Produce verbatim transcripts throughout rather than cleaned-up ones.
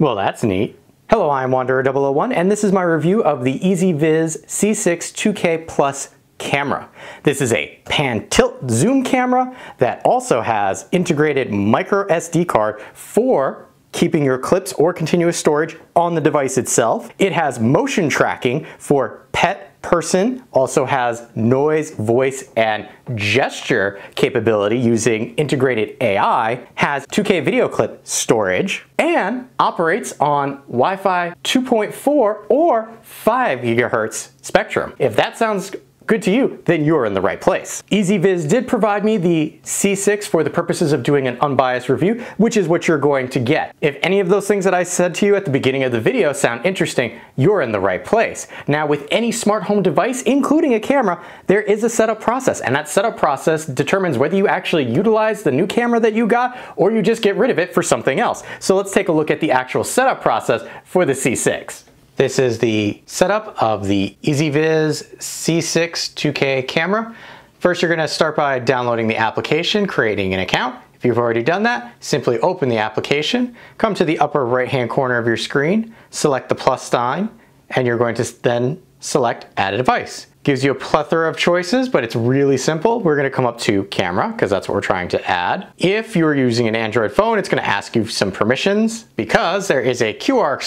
Well, that's neat. Hello, I'm Wanderer double oh one, and this is my review of the EZviz C six two K Plus camera. This is a pan tilt zoom camera that also has integrated micro S D card for keeping your clips or continuous storage on the device itself. It has motion tracking for pet, person, also has noise, voice, and gesture capability using integrated A I, has two K video clip storage, and operates on Wi-Fi two point four or five gigahertz spectrum. If that sounds good to you, then you're in the right place. EZviz did provide me the C six for the purposes of doing an unbiased review, which is what you're going to get. If any of those things that I said to you at the beginning of the video sound interesting, you're in the right place. Now, with any smart home device, including a camera, there is a setup process, and that setup process determines whether you actually utilize the new camera that you got or you just get rid of it for something else. So let's take a look at the actual setup process for the C six. This is the setup of the EZviz C six two K camera. First, you're gonna start by downloading the application, creating an account. If you've already done that, simply open the application, come to the upper right-hand corner of your screen, select the plus sign, and you're going to then select Add a Device. Gives you a plethora of choices, but it's really simple. We're gonna come up to camera, because that's what we're trying to add. If you're using an Android phone, it's gonna ask you some permissions, because there is a Q R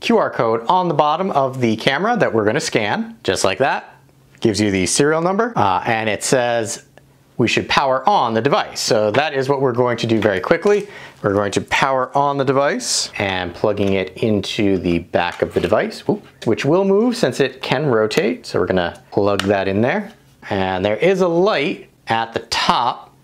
Q R code on the bottom of the camera that we're gonna scan, just like that. Gives you the serial number, uh, and it says we should power on the device. So that is what we're going to do very quickly. We're going to power on the device and plugging it into the back of the device, which will move since it can rotate. So we're gonna plug that in there. And there is a light at the top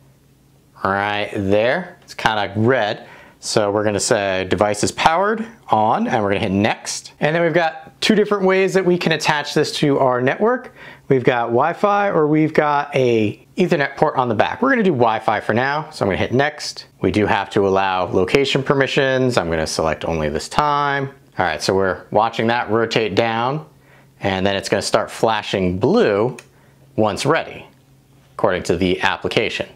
right there. It's kind of red. So we're gonna say device is powered on, and we're gonna hit next. And then we've got two different ways that we can attach this to our network. We've got Wi-Fi, or we've got a Ethernet port on the back. We're gonna do Wi-Fi for now, so I'm gonna hit next. We do have to allow location permissions. I'm gonna select only this time. All right, so we're watching that rotate down, and then it's gonna start flashing blue once ready, according to the application.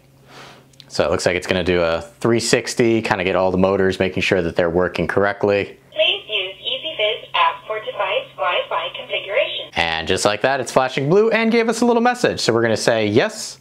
So it looks like it's going to do a three sixty, kind of get all the motors, making sure that they're working correctly. Please use EZviz app for device Wi-Fi configuration. And just like that, it's flashing blue and gave us a little message. So we're going to say yes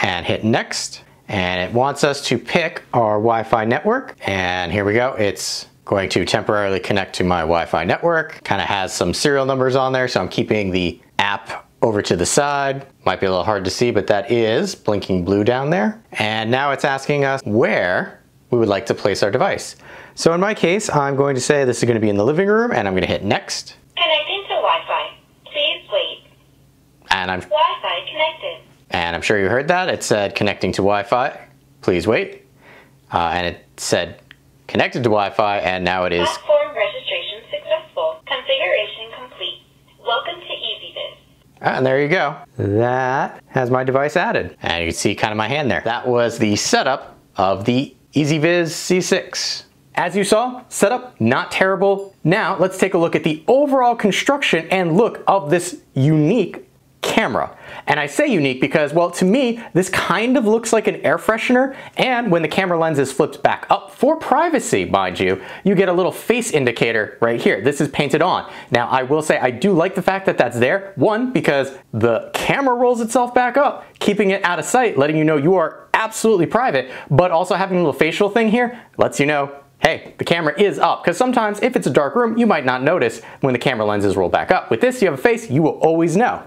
and hit next. And it wants us to pick our Wi-Fi network. And here we go. It's going to temporarily connect to my Wi-Fi network. Kind of has some serial numbers on there, so I'm keeping the app over to the side. Might be a little hard to see, but that is blinking blue down there. And now it's asking us where we would like to place our device. So in my case, I'm going to say this is going to be in the living room, and I'm going to hit next. Connecting to Wi-Fi. Please wait. And I'm Wi-Fi connected. And I'm sure you heard that. It said connecting to Wi-Fi. Please wait. Uh, and it said connected to Wi-Fi, and now it is. Platform registration successful. Configuration complete. Welcome to EZviz. And there you go. That has my device added. And you can see kind of my hand there. That was the setup of the EZviz C six. As you saw, setup not terrible. Now let's take a look at the overall construction and look of this unique camera. And I say unique because, well, to me, this kind of looks like an air freshener, and when the camera lens is flipped back up for privacy, mind you, you get a little face indicator right here. This is painted on. Now, I will say I do like the fact that that's there. One, because the camera rolls itself back up, keeping it out of sight, letting you know you are absolutely private, but also having a little facial thing here lets you know, hey, the camera is up, because sometimes if it's a dark room, you might not notice when the camera lenses roll back up. With this, you have a face, you will always know.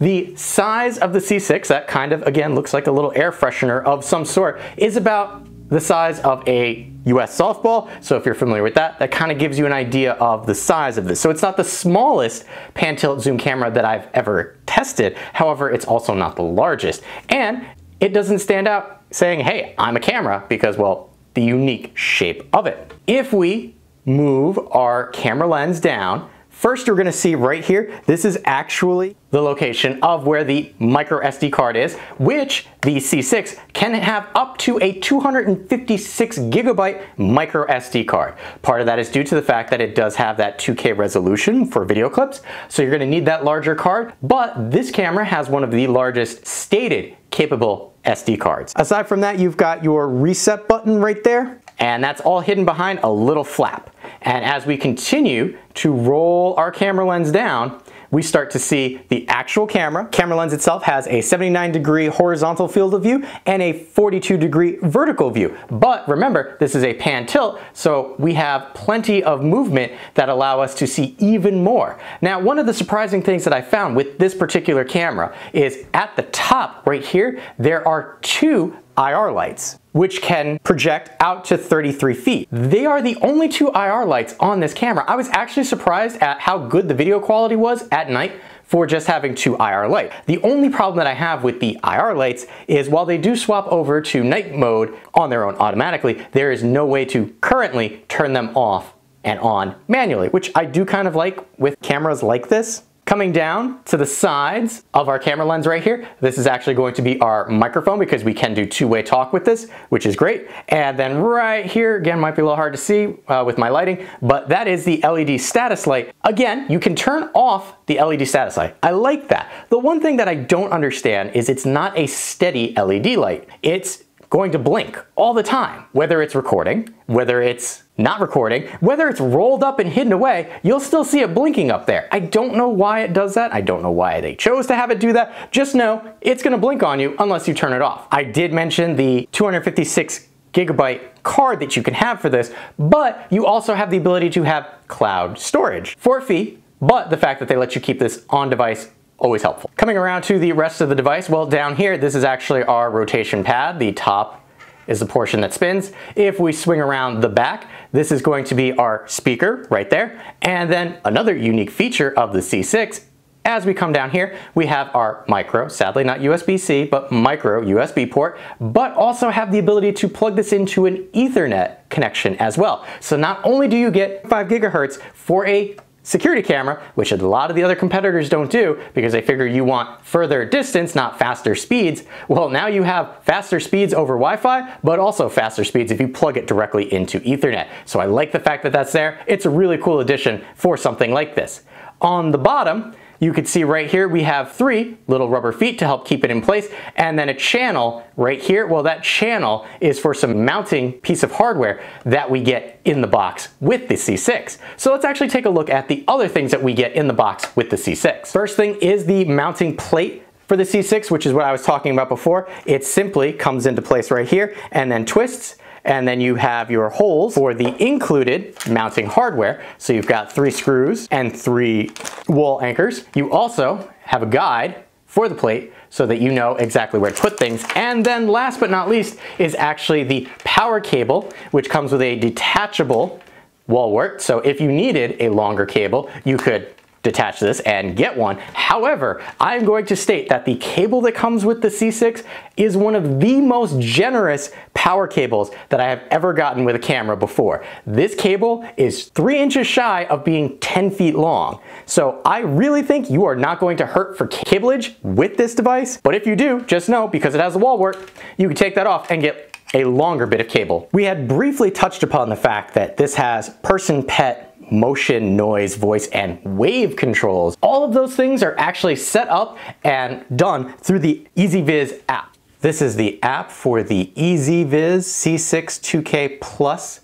The size of the C six, that kind of, again, looks like a little air freshener of some sort, is about the size of a U S softball. So if you're familiar with that, that kind of gives you an idea of the size of this. So it's not the smallest pan tilt zoom camera that I've ever tested. However, it's also not the largest. And it doesn't stand out saying, hey, I'm a camera, because, well, the unique shape of it. If we move our camera lens down, first, you're gonna see right here, this is actually the location of where the micro S D card is, which the C six can have up to a two hundred fifty-six gigabyte micro S D card. Part of that is due to the fact that it does have that two K resolution for video clips, so you're gonna need that larger card, but this camera has one of the largest stated capable S D cards. Aside from that, you've got your reset button right there, and that's all hidden behind a little flap. And as we continue to roll our camera lens down, we start to see the actual camera. Camera lens itself has a seventy-nine degree horizontal field of view and a forty-two degree vertical view. But remember, this is a pan tilt, so we have plenty of movement that allow us to see even more. Now, one of the surprising things that I found with this particular camera is at the top right here, there are two I R lights, which can project out to thirty-three feet. They are the only two I R lights on this camera. I was actually surprised at how good the video quality was at night for just having two I R lights. The only problem that I have with the I R lights is while they do swap over to night mode on their own automatically, there is no way to currently turn them off and on manually, which I do kind of like with cameras like this. Coming down to the sides of our camera lens right here, this is actually going to be our microphone because we can do two-way talk with this, which is great. And then right here, again, might be a little hard to see uh, with my lighting, but that is the L E D status light. Again, you can turn off the L E D status light. I like that. The one thing that I don't understand is it's not a steady L E D light. It's going to blink all the time, whether it's recording, whether it's not recording, whether it's rolled up and hidden away, you'll still see it blinking up there. I don't know why it does that. I don't know why they chose to have it do that. Just know it's gonna blink on you unless you turn it off. I did mention the two hundred fifty-six gigabyte card that you can have for this, but you also have the ability to have cloud storage for a fee, but the fact that they let you keep this on device, always helpful. Coming around to the rest of the device, well, down here, this is actually our rotation pad. The top is the portion that spins. If we swing around the back, this is going to be our speaker right there. And then another unique feature of the C six, as we come down here, we have our micro, sadly not U S B C, but micro U S B port, but also have the ability to plug this into an Ethernet connection as well. So not only do you get five gigahertz for a security camera, which a lot of the other competitors don't do because they figure you want further distance, not faster speeds. Well, now you have faster speeds over Wi-Fi, but also faster speeds if you plug it directly into Ethernet. So I like the fact that that's there. It's a really cool addition for something like this. On the bottom, you can see right here, we have three little rubber feet to help keep it in place, and then a channel right here. Well, that channel is for some mounting piece of hardware that we get in the box with the C six. So let's actually take a look at the other things that we get in the box with the C six. First thing is the mounting plate for the C six, which is what I was talking about before. It simply comes into place right here and then twists, and then you have your holes for the included mounting hardware. So you've got three screws and three wall anchors. You also have a guide for the plate so that you know exactly where to put things. And then last but not least is actually the power cable, which comes with a detachable wall wart. So if you needed a longer cable, you could detach this and get one. However, I'm going to state that the cable that comes with the C six is one of the most generous power cables that I have ever gotten with a camera before. This cable is three inches shy of being ten feet long. So I really think you are not going to hurt for cableage with this device, but if you do, just know because it has a wall wart, you can take that off and get a longer bit of cable. We had briefly touched upon the fact that this has person, pet, motion, noise, voice, and wave controls. All of those things are actually set up and done through the EZviz app. This is the app for the EZviz C six two K Plus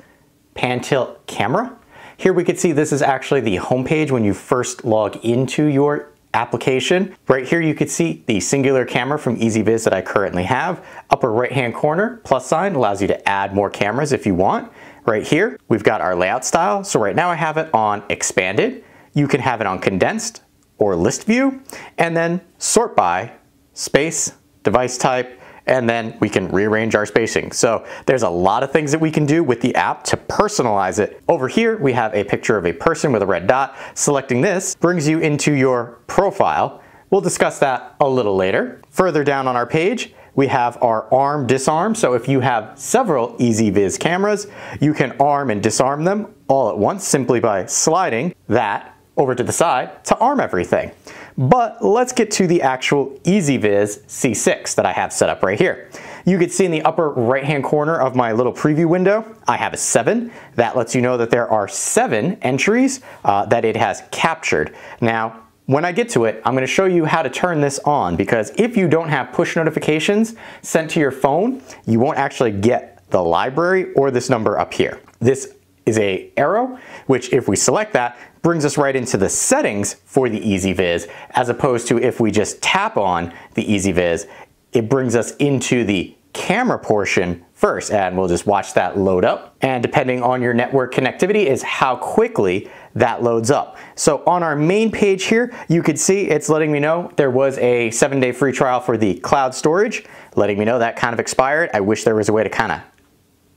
pan tilt camera. Here we can see this is actually the homepage when you first log into your application. Right here you can see the singular camera from EZviz that I currently have. Upper right hand corner, plus sign, allows you to add more cameras if you want. Right here, we've got our layout style. So right now I have it on expanded. You can have it on condensed or list view, and then sort by space, device type, and then we can rearrange our spacing. So there's a lot of things that we can do with the app to personalize it. Over here, we have a picture of a person with a red dot. Selecting this brings you into your profile. We'll discuss that a little later. Further down on our page, we have our arm disarm. So if you have several EZviz cameras, you can arm and disarm them all at once simply by sliding that over to the side to arm everything. But let's get to the actual EZviz C six that I have set up right here. You can see in the upper right-hand corner of my little preview window, I have a seven. That lets you know that there are seven entries uh, that it has captured. Now, when I get to it, I'm gonna show you how to turn this on because if you don't have push notifications sent to your phone, you won't actually get the library or this number up here. This is a arrow, which if we select that, brings us right into the settings for the EZviz, as opposed to if we just tap on the EZviz, it brings us into the camera portion first, and we'll just watch that load up. And depending on your network connectivity is how quickly that loads up. So on our main page here, you could see it's letting me know there was a seven day free trial for the cloud storage, letting me know that kind of expired. I wish there was a way to kind of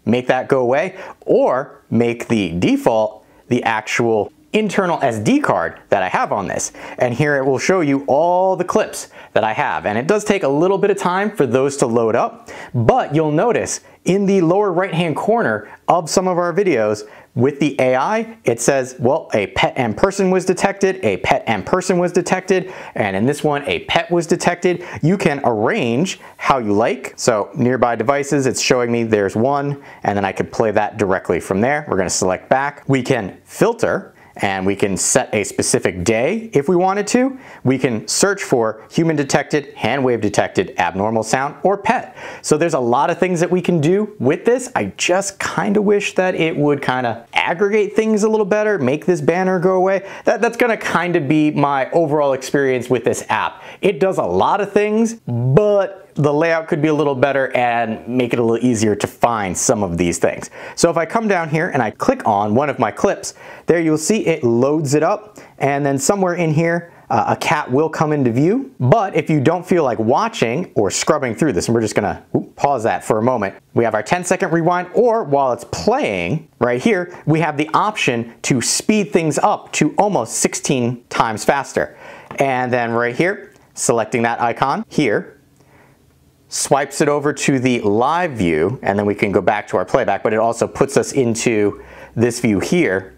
make that go away, or make the default the actual internal S D card that I have on this. And here it will show you all the clips that I have. And it does take a little bit of time for those to load up, but you'll notice in the lower right-hand corner of some of our videos with the A I, it says, well, a pet and person was detected, a pet and person was detected, and in this one, a pet was detected. You can arrange how you like. So nearby devices, it's showing me there's one, and then I could play that directly from there. We're gonna select back. We can filter, and we can set a specific day if we wanted to. We can search for human detected, hand wave detected, abnormal sound, or pet. So there's a lot of things that we can do with this. I just kind of wish that it would kind of aggregate things a little better, make this banner go away. That, that's gonna kind of be my overall experience with this app. It does a lot of things, but the layout could be a little better and make it a little easier to find some of these things. So if I come down here and I click on one of my clips, there you'll see it loads it up, and then somewhere in here, uh, a cat will come into view. But if you don't feel like watching or scrubbing through this, and we're just gonna oops, pause that for a moment, we have our ten second rewind, or while it's playing right here, we have the option to speed things up to almost sixteen times faster. And then right here, selecting that icon here, swipes it over to the live view, and then we can go back to our playback, but it also puts us into this view here,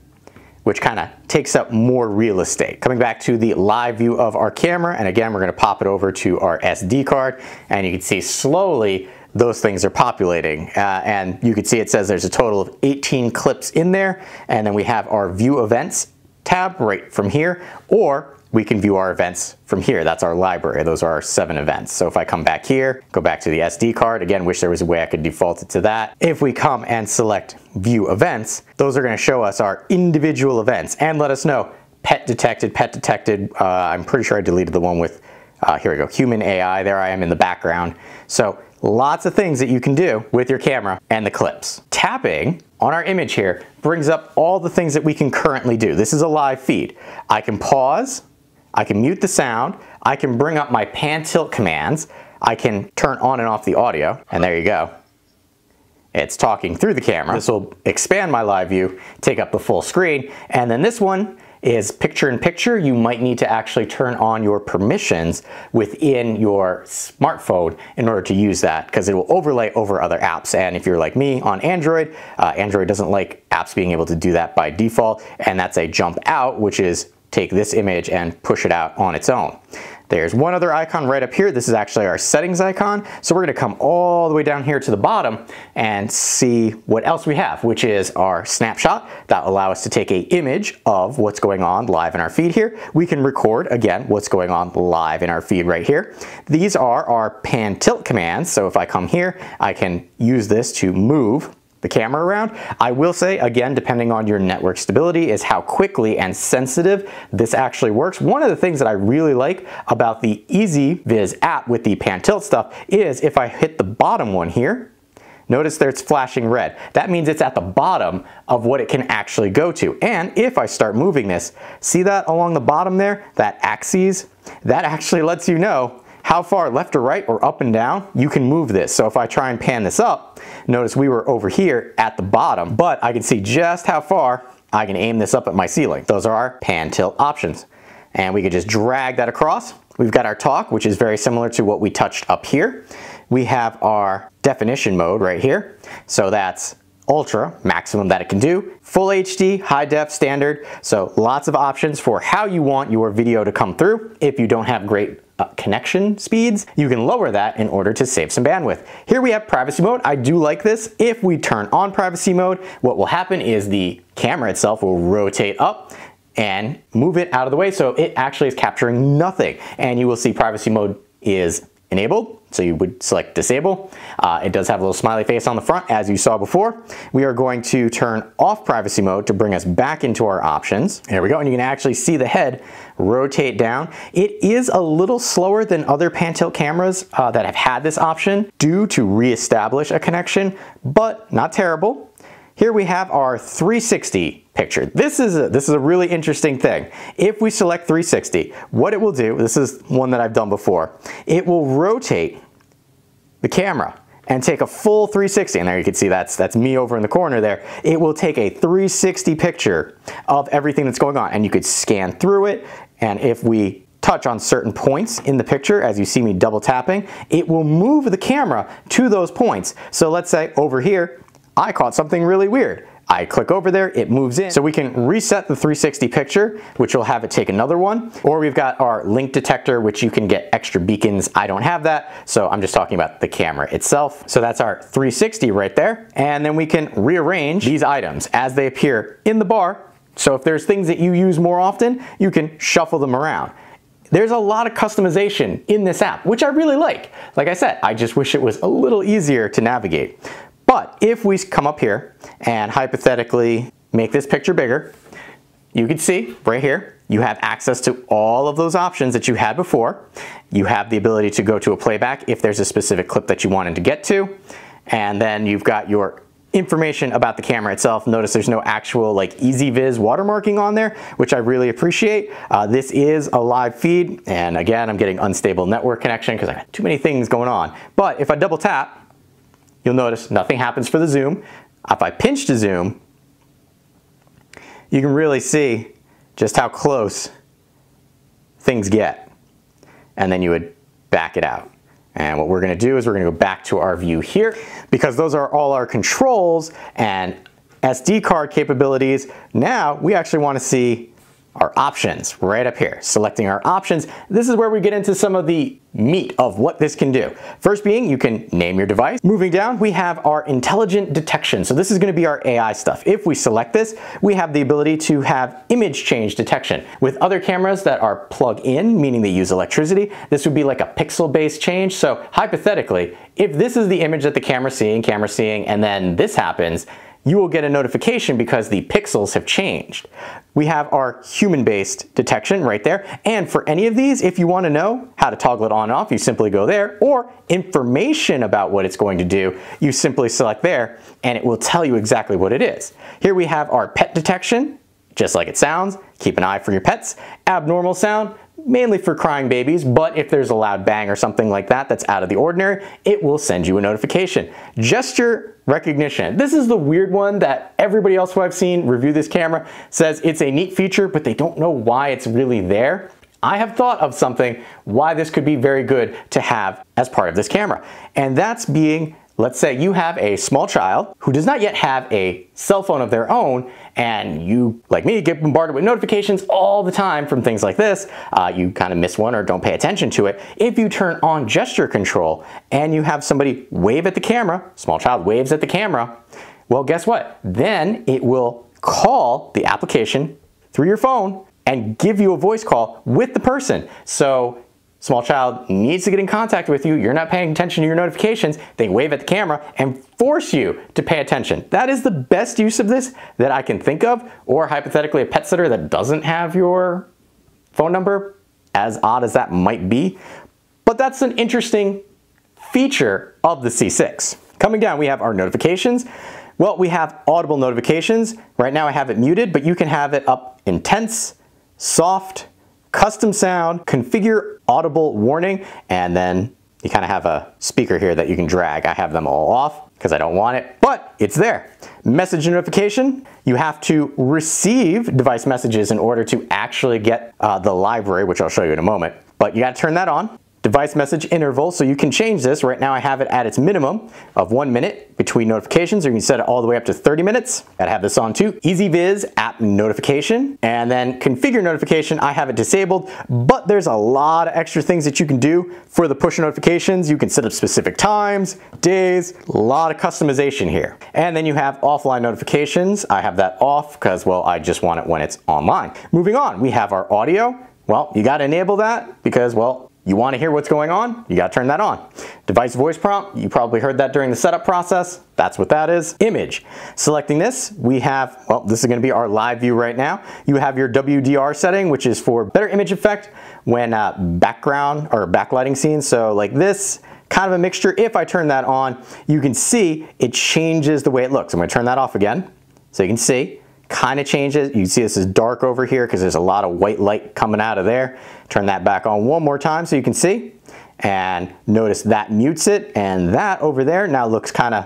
which kind of takes up more real estate. Coming back to the live view of our camera, and again, we're gonna pop it over to our S D card, and you can see slowly those things are populating. Uh, and you can see it says there's a total of eighteen clips in there, and then we have our view events tab right from here, or we can view our events from here. That's our library. Those are our seven events. So if I come back here, go back to the S D card, again, wish there was a way I could default it to that. If we come and select view events, those are gonna show us our individual events and let us know pet detected, pet detected. Uh, I'm pretty sure I deleted the one with, uh, here we go, human A I, there I am in the background. So lots of things that you can do with your camera and the clips. Tapping on our image here brings up all the things that we can currently do. This is a live feed. I can pause, I can mute the sound, I can bring up my pan tilt commands, I can turn on and off the audio, and there you go. It's talking through the camera. This will expand my live view, take up the full screen, and then this one is picture in picture. You might need to actually turn on your permissions within your smartphone in order to use that, because it will overlay over other apps. And if you're like me on Android, uh, Android doesn't like apps being able to do that by default, and that's a jump out, which is take this image and push it out on its own. There's one other icon right up here. This is actually our settings icon. So we're gonna come all the way down here to the bottom and see what else we have, which is our snapshot that will allow us to take a image of what's going on live in our feed here. We can record, again, what's going on live in our feed right here. These are our pan tilt commands. So if I come here, I can use this to move the camera around. I will say, again, depending on your network stability is how quickly and sensitive this actually works. One of the things that I really like about the EZviz app with the pan tilt stuff is if I hit the bottom one here, notice there it's flashing red. That means it's at the bottom of what it can actually go to. And if I start moving this, see that along the bottom there, that axis, that actually lets you know how far left or right or up and down you can move this. So if I try and pan this up, notice we were over here at the bottom, but I can see just how far I can aim this up at my ceiling. Those are our pan tilt options. And we could just drag that across. We've got our talk, which is very similar to what we touched up here. We have our definition mode right here. So that's ultra, maximum that it can do, full H D, high def, standard. So lots of options for how you want your video to come through. If you don't have great Uh, connection speeds, you can lower that in order to save some bandwidth. Here we have privacy mode. I do like this. If we turn on privacy mode, what will happen is the camera itself will rotate up and move it out of the way, so it actually is capturing nothing. And you will see privacy mode is enabled. So you would select disable. Uh, it does have a little smiley face on the front, as you saw before. We are going to turn off privacy mode to bring us back into our options. There we go, and you can actually see the head rotate down. It is a little slower than other pan-tilt cameras uh, that have had this option due to reestablish a connection, but not terrible. Here we have our three sixty picture. This is, a, this is a really interesting thing. If we select three sixty, what it will do, this is one that I've done before, it will rotate the camera and take a full three sixty, and there you can see that's that's me over in the corner there. It will take a three sixty picture of everything that's going on, and you could scan through it, and if we touch on certain points in the picture, as you see me double tapping, it will move the camera to those points. So let's say over here, I caught something really weird. I click over there, it moves in. So we can reset the three sixty picture, which will have it take another one, or we've got our link detector, which you can get extra beacons. I don't have that, so I'm just talking about the camera itself. So that's our three sixty right there. And then we can rearrange these items as they appear in the bar. So if there's things that you use more often, you can shuffle them around. There's a lot of customization in this app, which I really like. Like I said, I just wish it was a little easier to navigate. But if we come up here and hypothetically make this picture bigger, you can see right here, you have access to all of those options that you had before. You have the ability to go to a playback if there's a specific clip that you wanted to get to. And then you've got your information about the camera itself. Notice there's no actual like EZviz watermarking on there, which I really appreciate. Uh, this is a live feed. And again, I'm getting unstable network connection because I got too many things going on. But if I double tap, you'll notice nothing happens for the zoom. If I pinch to zoom, you can really see just how close things get. And then you would back it out. And what we're gonna do is we're gonna go back to our view here, because those are all our controls and S D card capabilities. Now we actually wanna see our options right up here. Selecting our options, this is where we get into some of the meat of what this can do. First being, you can name your device. Moving down, we have our intelligent detection. So this is going to be our A I stuff. If we select this, we have the ability to have image change detection. With other cameras that are plug-in, meaning they use electricity, this would be like a pixel-based change. So hypothetically, if this is the image that the camera's seeing, camera's seeing, and then this happens, you will get a notification because the pixels have changed. We have our human-based detection right there. And for any of these, if you want to know how to toggle it on and off, you simply go there, or information about what it's going to do, you simply select there and it will tell you exactly what it is. Here we have our pet detection, just like it sounds. Keep an eye for your pets. Abnormal sound, mainly for crying babies, but if there's a loud bang or something like that that's out of the ordinary, it will send you a notification. Gesture recognition. This is the weird one that everybody else who I've seen review this camera says it's a neat feature, but they don't know why it's really there. I have thought of something why this could be very good to have as part of this camera, and that's being, let's say you have a small child who does not yet have a cell phone of their own, and you, like me, get bombarded with notifications all the time from things like this. Uh, you kind of miss one or don't pay attention to it. If you turn on gesture control and you have somebody wave at the camera, small child waves at the camera, well, guess what? Then it will call the application through your phone and give you a voice call with the person. So small child needs to get in contact with you, you're not paying attention to your notifications, they wave at the camera and force you to pay attention. That is the best use of this that I can think of, or hypothetically a pet sitter that doesn't have your phone number, as odd as that might be. But that's an interesting feature of the C six. Coming down, we have our notifications. Well, we have audible notifications. Right now I have it muted, but you can have it up intense, soft, custom sound, configure audible warning, and then you kind of have a speaker here that you can drag. I have them all off because I don't want it, but it's there. Message notification. You have to receive device messages in order to actually get uh, the library, which I'll show you in a moment, but you got to turn that on. Device message interval, so you can change this. Right now I have it at its minimum of one minute between notifications, or you can set it all the way up to thirty minutes. Gotta have this on too. EZviz app notification, and then configure notification, I have it disabled, but there's a lot of extra things that you can do for the push notifications. You can set up specific times, days, a lot of customization here. And then you have offline notifications. I have that off because, well, I just want it when it's online. Moving on, we have our audio. Well, you gotta enable that because, well, You want to hear what's going on? You got to turn that on. Device voice prompt, you probably heard that during the setup process. That's what that is. Image. Selecting this, we have, well, this is going to be our live view right now. You have your W D R setting, which is for better image effect when uh, background or backlighting scenes. So like this, kind of a mixture. If I turn that on, you can see it changes the way it looks. I'm going to turn that off again so you can see. Kind of changes. You can see this is dark over here because there's a lot of white light coming out of there. Turn that back on one more time so you can see, and notice that mutes it, and that over there now looks kind of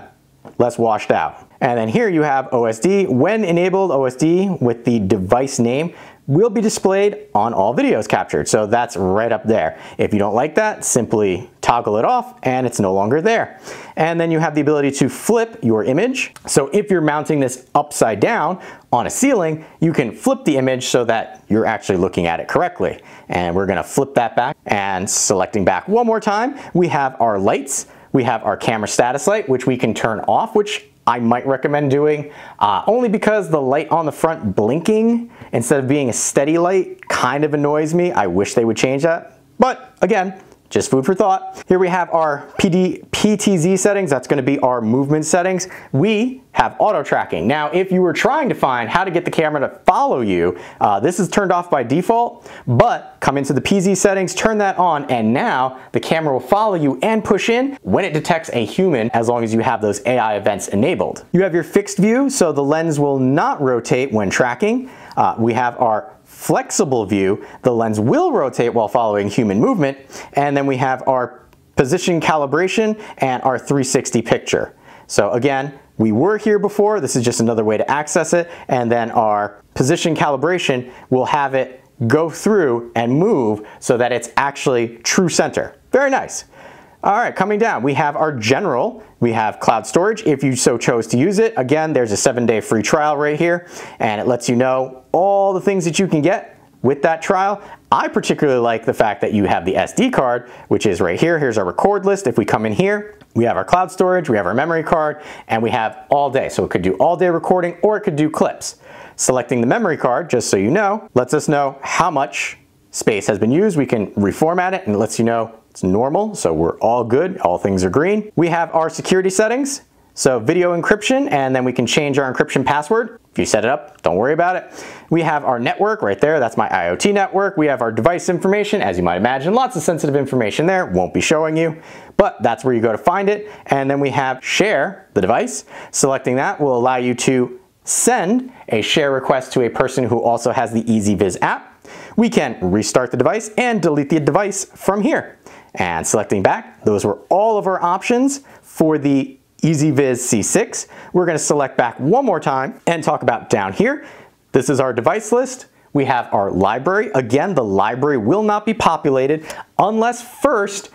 less washed out. And then here you have O S D. When enabled, O S D with the device name will be displayed on all videos captured. So that's right up there. If you don't like that, simply toggle it off and it's no longer there. And then you have the ability to flip your image. So if you're mounting this upside down on a ceiling, you can flip the image so that you're actually looking at it correctly. And we're gonna flip that back, and selecting back one more time, we have our lights. We have our camera status light, which we can turn off, which I might recommend doing uh, only because the light on the front blinking instead of being a steady light kind of annoys me. I wish they would change that, but again, just food for thought. Here we have our P D, P T Z settings. That's gonna be our movement settings. We have auto tracking. Now, if you were trying to find how to get the camera to follow you, uh, this is turned off by default, but come into the P Z settings, turn that on, and now the camera will follow you and push in when it detects a human, as long as you have those A I events enabled. You have your fixed view, so the lens will not rotate when tracking. Uh, we have our flexible view. The lens will rotate while following human movement. And then we have our position calibration and our three sixty picture. So again, we were here before. This is just another way to access it. And then our position calibration will have it go through and move so that it's actually true center. Very nice. All right, coming down, we have our general. We have cloud storage if you so chose to use it. Again, there's a seven day free trial right here, and it lets you know all the things that you can get with that trial. I particularly like the fact that you have the S D card, which is right here. Here's our record list. If we come in here, we have our cloud storage, we have our memory card, and we have all day. So it could do all day recording, or it could do clips. Selecting the memory card, just so you know, lets us know how much space has been used. We can reformat it, and it lets you know it's normal, so we're all good, all things are green. We have our security settings, so video encryption, and then we can change our encryption password. If you set it up, don't worry about it. We have our network right there, that's my I O T network. We have our device information, as you might imagine, lots of sensitive information there, won't be showing you, but that's where you go to find it. And then we have share the device. Selecting that will allow you to send a share request to a person who also has the EZviz app. We can restart the device and delete the device from here. And selecting back, those were all of our options for the EZviz C six. We're gonna select back one more time and talk about down here. This is our device list. We have our library. Again, the library will not be populated unless first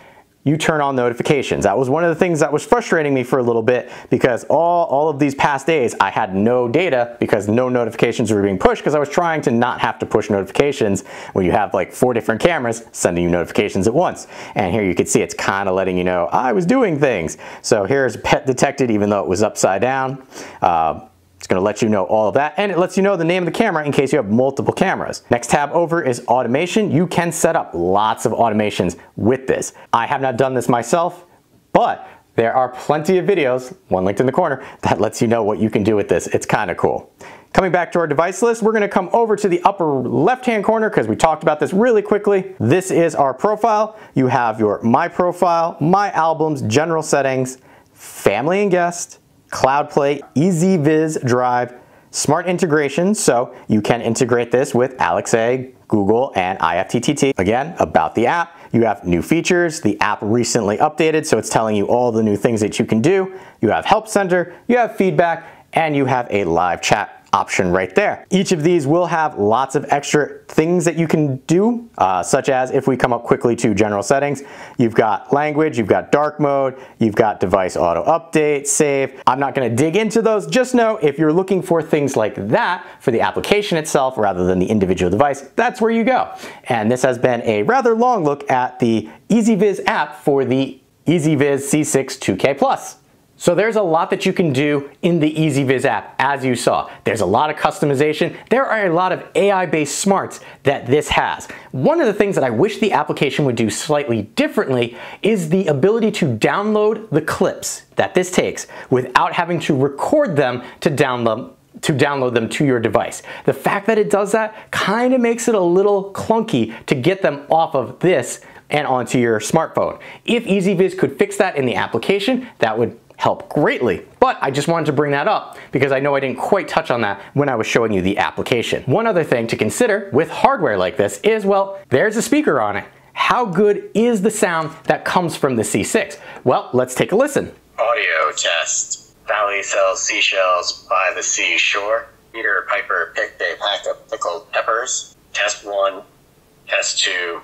you turn on notifications. That was one of the things that was frustrating me for a little bit, because all, all of these past days I had no data because no notifications were being pushed, because I was trying to not have to push notifications when you have like four different cameras sending you notifications at once. And here you can see it's kind of letting you know I was doing things. So here's pet detected, even though it was upside down. Uh, It's gonna let you know all of that, and it lets you know the name of the camera in case you have multiple cameras. Next tab over is automation. You can set up lots of automations with this. I have not done this myself, but there are plenty of videos, one linked in the corner, that lets you know what you can do with this. It's kind of cool. Coming back to our device list, we're gonna come over to the upper left-hand corner because we talked about this really quickly. This is our profile. You have your My Profile, My Albums, General Settings, Family and Guest, Cloud Play, EZviz Drive, Smart Integration, so you can integrate this with Alexa, Google, and I F T T T. Again, about the app, you have new features, the app recently updated, so it's telling you all the new things that you can do. You have Help Center, you have feedback, and you have a live chat option right there. Each of these will have lots of extra things that you can do, uh, such as if we come up quickly to general settings, you've got language, you've got dark mode, you've got device auto update, save. I'm not gonna dig into those. Just know if you're looking for things like that for the application itself rather than the individual device, that's where you go. And this has been a rather long look at the EZviz app for the EZviz C six two K Plus. So there's a lot that you can do in the EZviz app, as you saw. There's a lot of customization. There are a lot of A I-based smarts that this has. One of the things that I wish the application would do slightly differently is the ability to download the clips that this takes without having to record them to download to download them to your device. The fact that it does that kind of makes it a little clunky to get them off of this and onto your smartphone. If EZviz could fix that in the application, that would help greatly. But I just wanted to bring that up because I know I didn't quite touch on that when I was showing you the application. One other thing to consider with hardware like this is, well, there's a speaker on it. How good is the sound that comes from the C six? Well, let's take a listen. Audio test. Valley sells seashells by the seashore. Peter Piper picked a pack of pickled peppers. Test one, test two,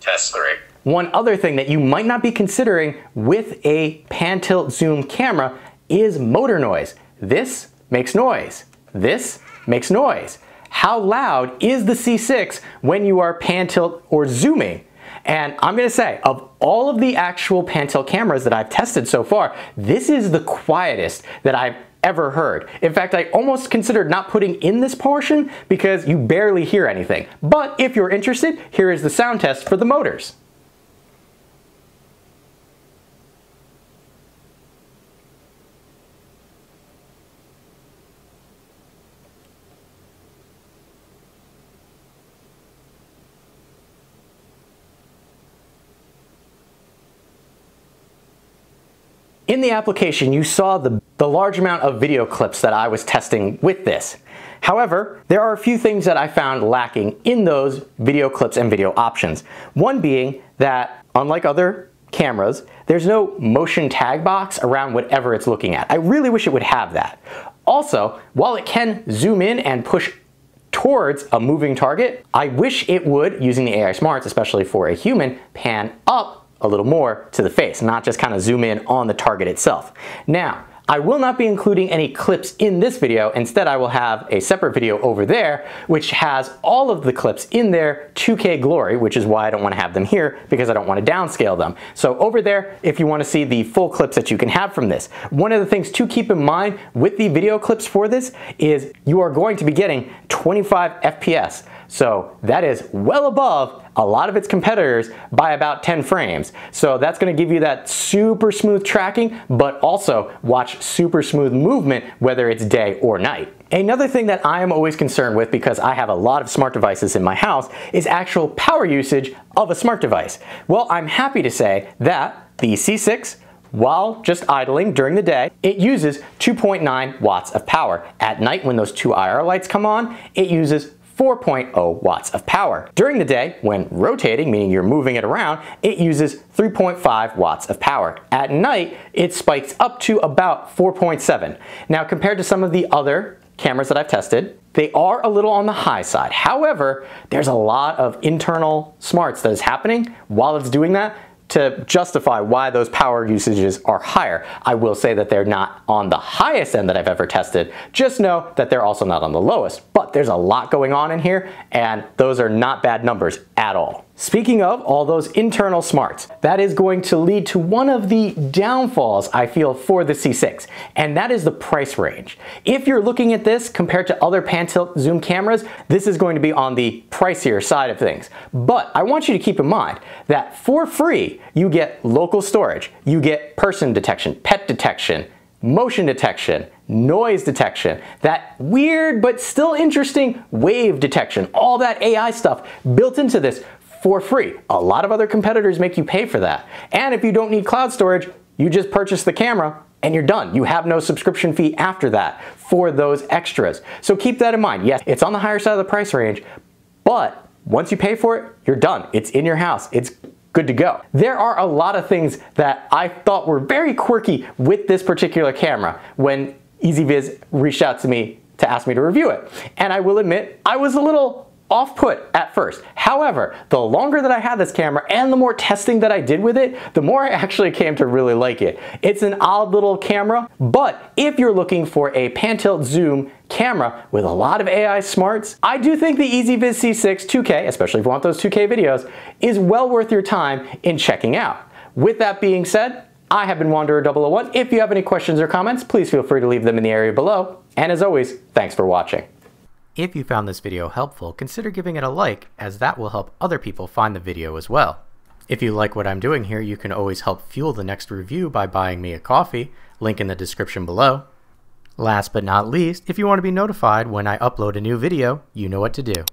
test three. One other thing that you might not be considering with a pan tilt zoom camera is motor noise. This makes noise. This makes noise. How loud is the C six when you are pan tilt or zooming? And I'm gonna say, of all of the actual pan tilt cameras that I've tested so far, this is the quietest that I've ever heard. In fact, I almost considered not putting in this portion because you barely hear anything. But if you're interested, here is the sound test for the motors. In the application, you saw the, the large amount of video clips that I was testing with this. However, there are a few things that I found lacking in those video clips and video options. One being that, unlike other cameras, there's no motion tag box around whatever it's looking at. I really wish it would have that. Also, while it can zoom in and push towards a moving target, I wish it would, using the A I smarts, especially for a human, pan up a little more to the face, not just kind of zoom in on the target itself. Now, I will not be including any clips in this video. Instead, I will have a separate video over there, which has all of the clips in their two K glory, which is why I don't want to have them here because I don't want to downscale them. So over there, if you want to see the full clips that you can have from this. One of the things to keep in mind with the video clips for this is you are going to be getting twenty-five F P S. So that is well above a lot of its competitors by about ten frames. So that's gonna give you that super smooth tracking, but also watch super smooth movement, whether it's day or night. Another thing that I am always concerned with, because I have a lot of smart devices in my house, is actual power usage of a smart device. Well, I'm happy to say that the C six, while just idling during the day, it uses two point nine watts of power. At night, when those two I R lights come on, it uses four point zero watts of power. During the day, when rotating, meaning you're moving it around, it uses three point five watts of power. At night, it spikes up to about four point seven. Now, compared to some of the other cameras that I've tested, they are a little on the high side. However, there's a lot of internal smarts that is happening while it's doing that to justify why those power usages are higher. I will say that they're not on the highest end that I've ever tested. Just know that they're also not on the lowest, but there's a lot going on in here, and those are not bad numbers at all. Speaking of all those internal smarts, that is going to lead to one of the downfalls I feel for the C six, and that is the price range. If you're looking at this compared to other pan tilt zoom cameras, this is going to be on the pricier side of things. But I want you to keep in mind that for free, you get local storage, you get person detection, pet detection, motion detection, noise detection, that weird but still interesting wave detection, all that A I stuff built into this for free. A lot of other competitors make you pay for that. And if you don't need cloud storage, you just purchase the camera and you're done. You have no subscription fee after that for those extras. So keep that in mind. Yes, it's on the higher side of the price range, but once you pay for it, you're done. It's in your house. It's good to go. There are a lot of things that I thought were very quirky with this particular camera when EZviz reached out to me to ask me to review it. And I will admit, I was a little off-put at first. However, the longer that I had this camera and the more testing that I did with it, the more I actually came to really like it. It's an odd little camera, but if you're looking for a pan tilt zoom camera with a lot of A I smarts, I do think the EZviz C six two K, especially if you want those two K videos, is well worth your time in checking out. With that being said, I have been Wanderer double oh one. If you have any questions or comments, please feel free to leave them in the area below. And as always, thanks for watching. If you found this video helpful, consider giving it a like, as that will help other people find the video as well. If you like what I'm doing here, you can always help fuel the next review by buying me a coffee, link in the description below. Last but not least, if you want to be notified when I upload a new video, you know what to do.